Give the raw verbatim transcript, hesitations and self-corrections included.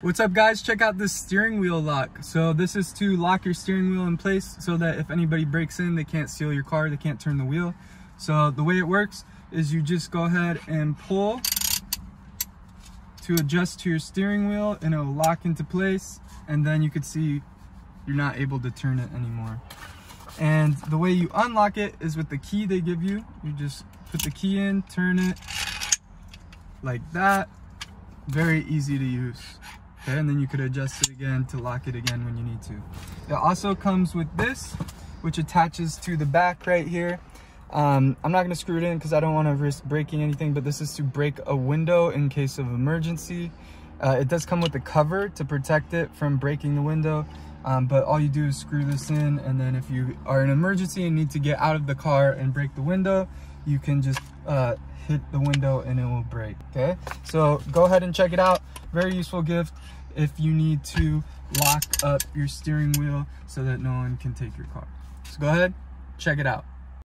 What's up guys, check out this steering wheel lock. So this is to lock your steering wheel in place so that if anybody breaks in, they can't steal your car, they can't turn the wheel. So the way it works is you just go ahead and pull to adjust to your steering wheel and it'll lock into place, and then you could see you're not able to turn it anymore. And the way you unlock it is with the key they give you. You just put the key in, turn it like that. Very easy to use. Okay, and then you could adjust it again to lock it again when you need to. It also comes with this, which attaches to the back right here. Um, I'm not gonna screw it in because I don't wanna risk breaking anything, but this is to break a window in case of emergency. Uh, it does come with a cover to protect it from breaking the window, um, but all you do is screw this in, and then if you are in an emergency and need to get out of the car and break the window, you can just uh, hit the window and it will break, okay? So go ahead and check it out. Very useful gift if you need to lock up your steering wheel so that no one can take your car. So go ahead, check it out.